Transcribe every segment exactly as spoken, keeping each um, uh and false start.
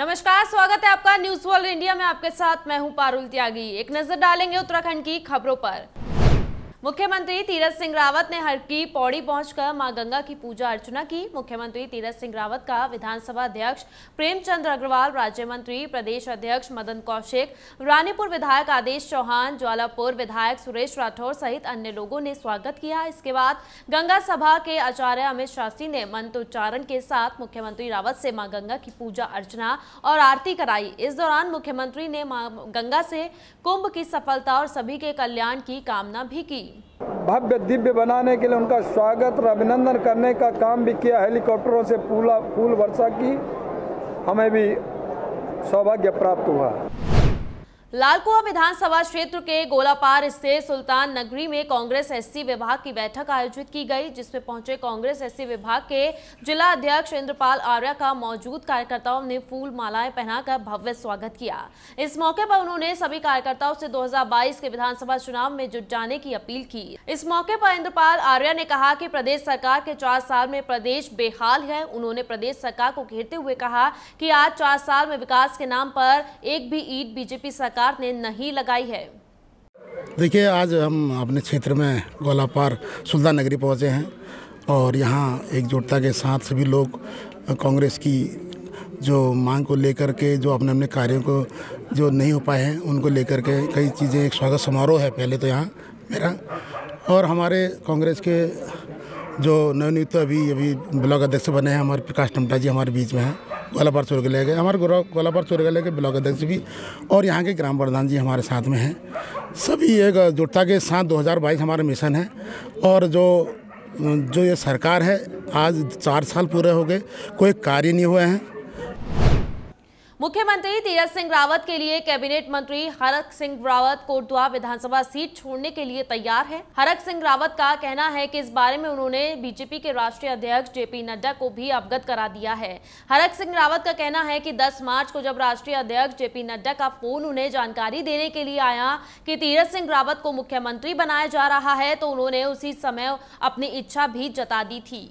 नमस्कार, स्वागत है आपका न्यूज वर्ल्ड इंडिया में। आपके साथ मैं हूं पारुल त्यागी। एक नजर डालेंगे उत्तराखंड की खबरों पर। मुख्यमंत्री तीरथ सिंह रावत ने हर की पौड़ी पहुंचकर मां गंगा की पूजा अर्चना की। मुख्यमंत्री तीरथ सिंह रावत का विधानसभा अध्यक्ष प्रेमचंद अग्रवाल, राज्य मंत्री प्रदेश अध्यक्ष मदन कौशिक, रानीपुर विधायक आदेश चौहान, ज्वालापुर विधायक सुरेश राठौर सहित अन्य लोगों ने स्वागत किया। इसके बाद गंगा सभा के आचार्य अमित शास्त्री ने मंत्रोच्चारण के साथ मुख्यमंत्री रावत से माँ गंगा की पूजा अर्चना और आरती कराई। इस दौरान मुख्यमंत्री ने माँ गंगा से कुंभ की सफलता और सभी के कल्याण की कामना भी की। भव्य दिव्य बनाने के लिए उनका स्वागत और अभिनंदन करने का काम भी किया। हेलीकॉप्टरों से पूला फूल वर्षा की, हमें भी सौभाग्य प्राप्त हुआ। लालकुआ विधानसभा क्षेत्र के गोलापार स्थित सुल्तान नगरी में कांग्रेस एससी विभाग की बैठक आयोजित की गई, जिसमें पहुंचे कांग्रेस एससी विभाग के जिला अध्यक्ष इंद्रपाल आर्य का मौजूद कार्यकर्ताओं ने फूल मालाएं पहनाकर भव्य स्वागत किया। इस मौके पर उन्होंने सभी कार्यकर्ताओं से दो हज़ार बाईस के विधानसभा चुनाव में जुट जाने की अपील की। इस मौके पर इंद्रपाल आर्य ने कहा कि प्रदेश सरकार के चार साल में प्रदेश बेहाल है। उन्होंने प्रदेश सरकार को घेरते हुए कहा कि आज चार साल में विकास के नाम पर एक भी ईंट बीजेपी सरकार ने नहीं लगाई है। देखिए, आज हम अपने क्षेत्र में गोलापार सुल्तान नगरी पहुँचे हैं और यहाँ एकजुटता के साथ सभी लोग कांग्रेस की जो मांग को लेकर के, जो अपने अपने कार्यों को जो नहीं हो पाए हैं उनको लेकर के कई चीज़ें, एक स्वागत समारोह है पहले तो यहाँ मेरा, और हमारे कांग्रेस के जो नवनीत अभी अभी ब्लॉक अध्यक्ष बने हैं हमारे प्रकाश टम्टा जी हमारे बीच में हैं। गोलापार चोरगले के हमारे गोलापार चोरगले के ब्लॉक अध्यक्ष भी और यहाँ के ग्राम प्रधान जी हमारे साथ में हैं। सभी एक जुटता के साथ दो हज़ार बाईस हमारा मिशन है और जो जो ये सरकार है आज चार साल पूरे हो गए, कोई कार्य नहीं हुए हैं। मुख्यमंत्री तीरथ सिंह रावत के लिए कैबिनेट मंत्री हरक सिंह रावत कोटद्वार विधानसभा सीट छोड़ने के लिए तैयार हैं। हरक सिंह रावत का कहना है कि इस बारे में उन्होंने बीजेपी के राष्ट्रीय अध्यक्ष जेपी नड्डा को भी अवगत करा दिया है। हरक सिंह रावत का कहना है कि दस मार्च को जब राष्ट्रीय अध्यक्ष जेपी नड्डा का फोन उन्हें जानकारी देने के लिए आया कि तीरथ सिंह रावत को मुख्यमंत्री बनाया जा रहा है, तो उन्होंने उसी समय अपनी इच्छा भी जता दी थी।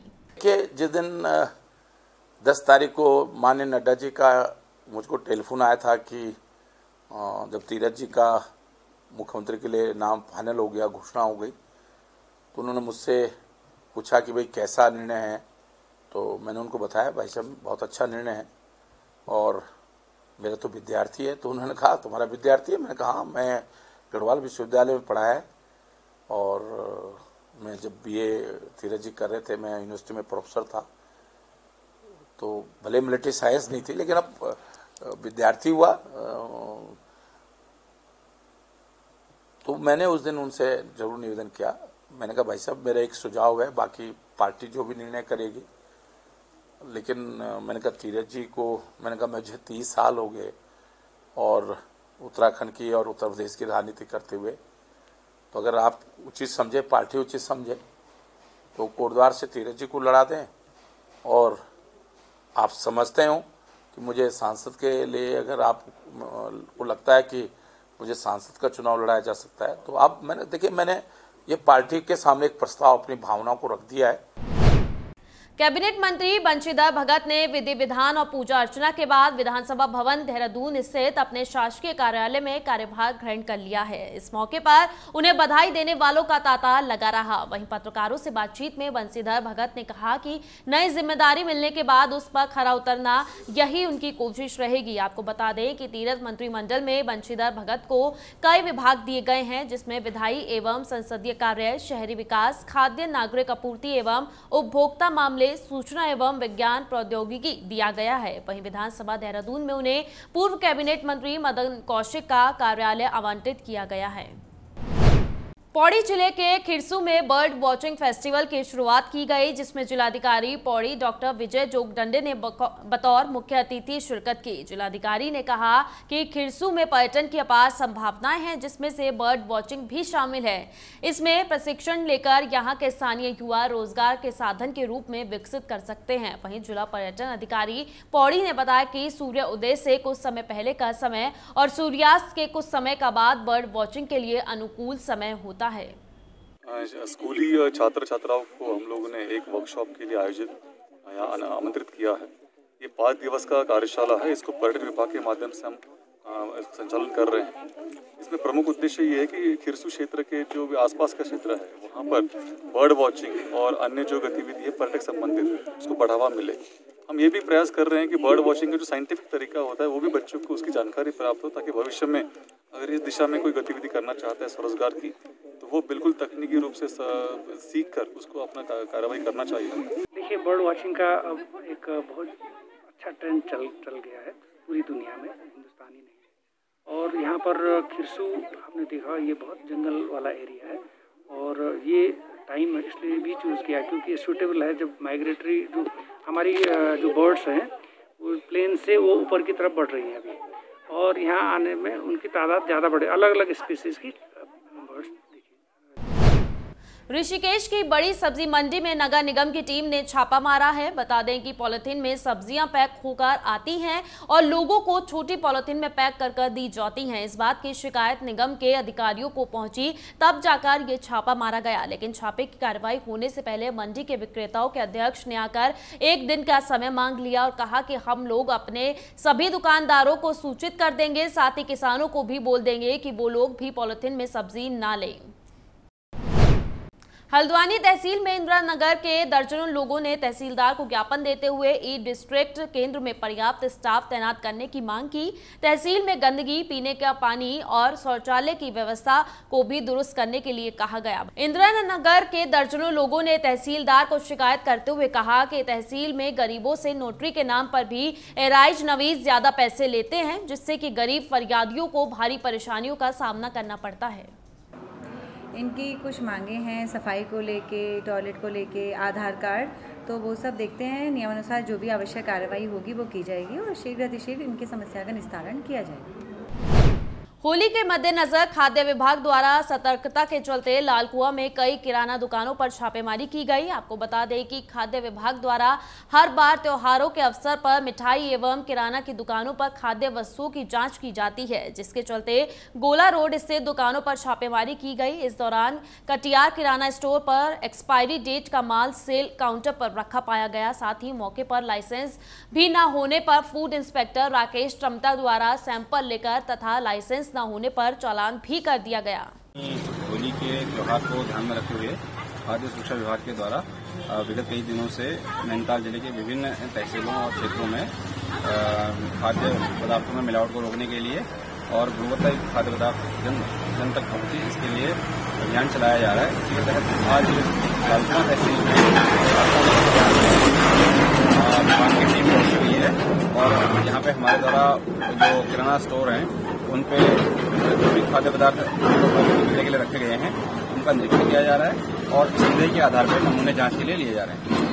जिस दिन दस तारीख को माननीय नड्डा जी का मुझको टेलीफोन आया था कि जब तीरथ जी का मुख्यमंत्री के लिए नाम फाइनल हो गया, घोषणा हो गई, तो उन्होंने मुझसे पूछा कि भाई कैसा निर्णय है, तो मैंने उनको बताया भाई साहब बहुत अच्छा निर्णय है और मेरा तो विद्यार्थी है। तो उन्होंने कहा तुम्हारा विद्यार्थी है? मैंने कहा हाँ, मैं गढ़वाल विश्वविद्यालय में पढ़ा है और मैं जब बी ए तीरथ जी कर रहे थे मैं यूनिवर्सिटी में प्रोफेसर था, तो भले मिलिट्री साइंस नहीं थी लेकिन अब विद्यार्थी हुआ। तो मैंने उस दिन उनसे जरूर निवेदन किया, मैंने कहा भाई साहब मेरा एक सुझाव है, बाकी पार्टी जो भी निर्णय करेगी, लेकिन मैंने कहा तीरथ जी को, मैंने कहा मुझे तीस साल हो गए और उत्तराखंड की और उत्तर प्रदेश की राजनीति करते हुए, तो अगर आप उचित समझे, पार्टी उचित समझे तो कोटद्वार से तीरथ जी को लड़ा दें। और आप समझते हो कि मुझे सांसद के लिए, अगर आपको लगता है कि मुझे सांसद का चुनाव लड़ाया जा सकता है तो आप, मैंने देखिए मैंने ये पार्टी के सामने एक प्रस्ताव, अपनी भावनाओं को रख दिया है। कैबिनेट मंत्री बंशीधर भगत ने विधि विधान और पूजा अर्चना के बाद विधानसभा भवन देहरादून स्थित अपने शासकीय कार्यालय में कार्यभार ग्रहण कर लिया है। इस मौके पर उन्हें बधाई देने वालों का तांता लगा रहा। वहीं पत्रकारों से बातचीत में बंशीधर भगत ने कहा कि नई जिम्मेदारी मिलने के बाद उस पर खरा उतरना, यही उनकी कोशिश रहेगी। आपको बता दें कि तीरथ मंत्रिमंडल में बंशीधर भगत को कई विभाग दिए गए हैं, जिसमें विधायी एवं संसदीय कार्य, शहरी विकास, खाद्य नागरिक आपूर्ति एवं उपभोक्ता मामले, सूचना एवं विज्ञान प्रौद्योगिकी दिया गया है। वहीं विधानसभा देहरादून में उन्हें पूर्व कैबिनेट मंत्री मदन कौशिक का कार्यालय आवंटित किया गया है। पौड़ी जिले के खिरसू में बर्ड वॉचिंग फेस्टिवल की शुरुआत की गई, जिसमें जिलाधिकारी पौड़ी डॉक्टर विजय जोगडंडे ने बतौर मुख्य अतिथि शिरकत की। जिलाधिकारी ने कहा कि खिरसू में पर्यटन की अपार संभावनाएं हैं, जिसमें से बर्ड वॉचिंग भी शामिल है। इसमें प्रशिक्षण लेकर यहां के स्थानीय युवा रोजगार के साधन के रूप में विकसित कर सकते हैं। वहीं जिला पर्यटन अधिकारी पौड़ी ने बताया कि सूर्य उदय से कुछ समय पहले का समय और सूर्यास्त के कुछ समय का बाद बर्ड वॉचिंग के लिए अनुकूल समय होता है। स्कूली छात्र छात्राओं को हम लोगों ने एक वर्कशॉप के लिए आयोजित यहाँ आमंत्रित किया है ये पाँच दिवस का कार्यशाला है, इसको पर्यटन विभाग के माध्यम से हम संचालन कर रहे हैं। इसमें प्रमुख उद्देश्य ये है कि खिरसू क्षेत्र के जो भी आसपास का क्षेत्र है वहाँ पर बर्ड वॉचिंग और अन्य जो गतिविधि है पर्यटक संबंधित उसको बढ़ावा मिले। हम ये भी प्रयास कर रहे हैं कि बर्ड वॉचिंग का जो साइंटिफिक तरीका होता है वो भी बच्चों को उसकी जानकारी प्राप्त हो, ताकि भविष्य में अगर इस दिशा में कोई गतिविधि करना चाहता है स्वरोजगार की, तो वो बिल्कुल तकनीकी रूप से सीख कर उसको अपना कार्रवाई करना चाहिए। देखिए, बर्ड वॉचिंग का एक बहुत अच्छा ट्रेंड चल चल गया है पूरी दुनिया में, हिंदुस्तानी नहीं। और यहाँ पर खिरसू हमने देखा ये बहुत जंगल वाला एरिया है, और ये टाइम इसलिए भी चूज़ किया क्योंकि सूटेबल है। जब माइग्रेटरी जो हमारी जो बर्ड्स हैं वो प्लेन से वो ऊपर की तरफ बढ़ रही हैं अभी, और यहाँ आने में उनकी तादाद ज़्यादा बढ़े, अलग अलग स्पीसीज़ की बर्ड्स। ऋषिकेश की बड़ी सब्जी मंडी में नगर निगम की टीम ने छापा मारा है। बता दें कि पॉलिथीन में सब्जियां पैक होकर आती हैं और लोगों को छोटी पॉलिथीन में पैक कर कर दी जाती हैं। इस बात की शिकायत निगम के अधिकारियों को पहुंची, तब जाकर ये छापा मारा गया। लेकिन छापे की कार्रवाई होने से पहले मंडी के विक्रेताओं के अध्यक्ष ने आकर एक दिन का समय मांग लिया और कहा कि हम लोग अपने सभी दुकानदारों को सूचित कर देंगे, साथ ही किसानों को भी बोल देंगे कि वो लोग भी पॉलिथीन में सब्जी ना लें। हल्द्वानी तहसील में इंदिरा नगर के दर्जनों लोगों ने तहसीलदार को ज्ञापन देते हुए ई डिस्ट्रिक्ट केंद्र में पर्याप्त स्टाफ तैनात करने की मांग की। तहसील में गंदगी, पीने का पानी और शौचालय की व्यवस्था को भी दुरुस्त करने के लिए कहा गया। इंदिरा नगर के दर्जनों लोगों ने तहसीलदार को शिकायत करते हुए कहा कि तहसील में गरीबों से नोटरी के नाम पर भी एराइज नवीज ज्यादा पैसे लेते हैं, जिससे कि गरीब फरियादियों को भारी परेशानियों का सामना करना पड़ता है। इनकी कुछ मांगे हैं सफाई को लेके, टॉयलेट को लेके, आधार कार्ड, तो वो सब देखते हैं। नियमानुसार जो भी आवश्यक कार्रवाई होगी वो की जाएगी और शीघ्र अतिशीघ्र इनकी समस्या का निस्तारण किया जाएगा। होली के मद्देनजर खाद्य विभाग द्वारा सतर्कता के चलते लालकुआ में कई किराना दुकानों पर छापेमारी की गई। आपको बता दें कि खाद्य विभाग द्वारा हर बार त्योहारों के अवसर पर मिठाई एवं किराना की दुकानों पर खाद्य वस्तुओं की जांच की जाती है, जिसके चलते गोला रोड स्थित दुकानों पर छापेमारी की गई। इस दौरान कटियार किराना स्टोर पर एक्सपायरी डेट का माल सेल काउंटर पर रखा पाया गया। साथ ही मौके पर लाइसेंस भी न होने पर फूड इंस्पेक्टर राकेश ट्रमता द्वारा सैंपल लेकर तथा लाइसेंस न होने पर चालान भी कर दिया गया। होली के त्योहार को ध्यान में रखते हुए खाद्य सुरक्षा विभाग के द्वारा विगत कई दिनों से नैनीताल जिले के विभिन्न तहसीलों और क्षेत्रों में खाद्य पदार्थों में मिलावट को रोकने के लिए और गुणवत्ता खाद्य पदार्थ जन जन तक पहुंचे, इसके लिए अभियान चलाया जा रहा है। इसके तहत आज लालकुआ तहसील में टीम पहुंची हुई है और यहाँ पे हमारे द्वारा जो किराना स्टोर हैं उन पे जो भी खाद्य पदार्थ मिलने के लिए रखे गए हैं उनका निरीक्षण किया जा रहा है और संदेह के आधार पर नमूने जांच के लिए लिए जा रहे हैं।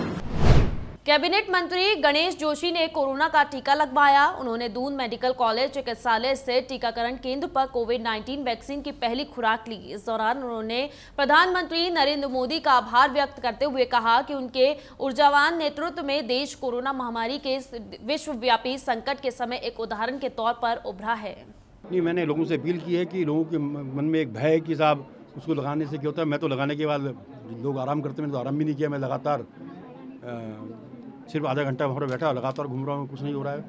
कैबिनेट मंत्री गणेश जोशी ने कोरोना का टीका लगवाया। उन्होंने दून मेडिकल कॉलेज चिकित्सालय से टीकाकरण केंद्र पर कोविड उन्नीस वैक्सीन की पहली खुराक ली। इस दौरान उन्होंने प्रधानमंत्री नरेंद्र मोदी का आभार व्यक्त करते हुए कहा कि उनके ऊर्जावान नेतृत्व में देश कोरोना महामारी के विश्वव्यापी संकट के समय एक उदाहरण के तौर पर उभरा है। नहीं, मैंने लोगों से अपील की है कि लोगों के मन में एक भय है कि साहब उसको लगाने से क्या होता है। मैं तो लगाने के बाद लोग आराम करते, मैंने तो आराम भी नहीं किया। मैं लगातार सिर्फ आधा घंटा वहाँ पर बैठा और लगातार घूम रहा हूँ, कुछ नहीं हो रहा है।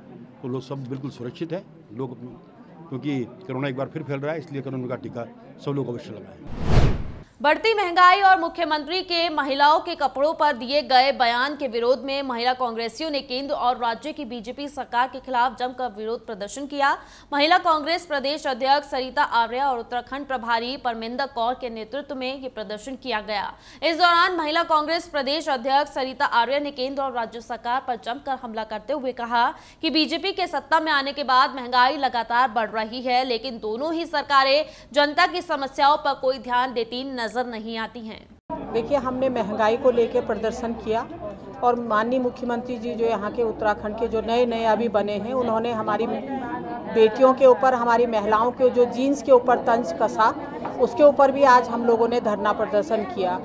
तो लोग सब बिल्कुल सुरक्षित है लोग, क्योंकि कोरोना एक बार फिर फैल रहा है, इसलिए कोरोना का टीका सब लोग अवश्य लगाएं। बढ़ती महंगाई और मुख्यमंत्री के महिलाओं के कपड़ों पर दिए गए बयान के विरोध में महिला कांग्रेसियों ने केंद्र और राज्य की बीजेपी सरकार के खिलाफ जमकर विरोध प्रदर्शन किया। महिला कांग्रेस प्रदेश अध्यक्ष सरिता आर्य और उत्तराखंड प्रभारी परमेंदर कौर के नेतृत्व में ये प्रदर्शन किया गया। इस दौरान महिला कांग्रेस प्रदेश अध्यक्ष सरिता आर्य ने केंद्र और राज्य सरकार पर जमकर हमला करते हुए कहा कि बीजेपी के सत्ता में आने के बाद महंगाई लगातार बढ़ रही है, लेकिन दोनों ही सरकारें जनता की समस्याओं पर कोई ध्यान देती नजर नहीं आती हैं। देखिए, हमने महंगाई को लेकर प्रदर्शन किया और माननीय मुख्यमंत्री जी जो यहाँ के उत्तराखंड के जो नए नए अभी बने हैं उन्होंने हमारी बेटियों के ऊपर, हमारी महिलाओं के जो जीन्स के ऊपर तंज कसा, उसके ऊपर भी आज हम लोगों ने धरना प्रदर्शन किया।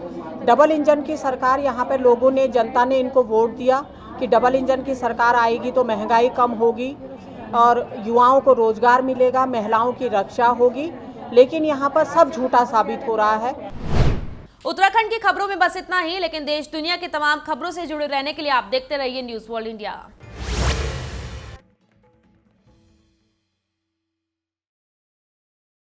डबल इंजन की सरकार यहाँ पर लोगों ने, जनता ने इनको वोट दिया कि डबल इंजन की सरकार आएगी तो महंगाई कम होगी और युवाओं को रोजगार मिलेगा, महिलाओं की रक्षा होगी, लेकिन यहाँ पर सब झूठा साबित हो रहा है। उत्तराखंड की खबरों में बस इतना ही, लेकिन देश दुनिया की तमाम खबरों से जुड़े रहने के लिए आप देखते रहिए न्यूज़ वर्ल्ड इंडिया।